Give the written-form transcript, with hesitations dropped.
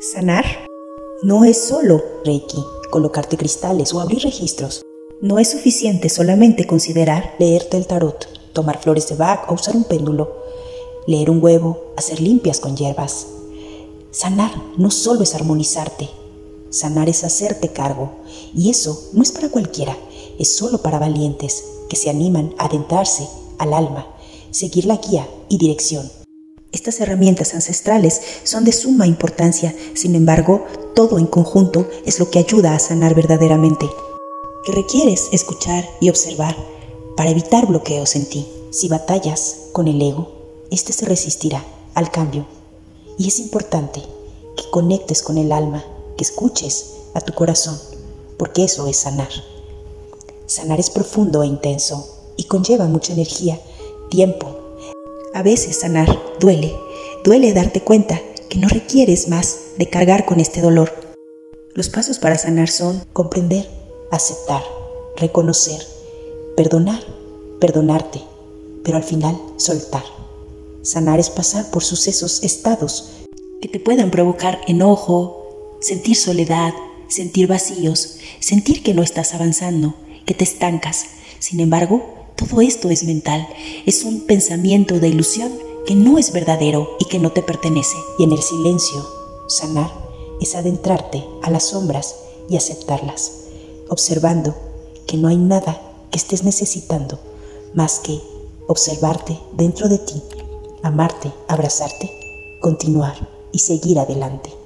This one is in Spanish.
Sanar no es solo Reiki, colocarte cristales o abrir registros. No es suficiente solamente considerar leerte el tarot, tomar flores de Bach o usar un péndulo, leer un huevo, hacer limpias con hierbas. Sanar no solo es armonizarte, sanar es hacerte cargo. Y eso no es para cualquiera, es solo para valientes que se animan a adentrarse al alma, seguir la guía y dirección. Estas herramientas ancestrales son de suma importancia, sin embargo, todo en conjunto es lo que ayuda a sanar verdaderamente. Que requieres escuchar y observar para evitar bloqueos en ti. Si batallas con el ego, este se resistirá al cambio. Y es importante que conectes con el alma, que escuches a tu corazón, porque eso es sanar. Sanar es profundo e intenso y conlleva mucha energía, tiempo. A veces sanar duele, duele darte cuenta que no requieres más de cargar con este dolor. Los pasos para sanar son comprender, aceptar, reconocer, perdonar, perdonarte, pero al final soltar. Sanar es pasar por sucesos, estados que te puedan provocar enojo, sentir soledad, sentir vacíos, sentir que no estás avanzando, que te estancas. Sin embargo, todo esto es mental, es un pensamiento de ilusión que no es verdadero y que no te pertenece. Y en el silencio, sanar es adentrarte a las sombras y aceptarlas, observando que no hay nada que estés necesitando más que observarte dentro de ti, amarte, abrazarte, continuar y seguir adelante.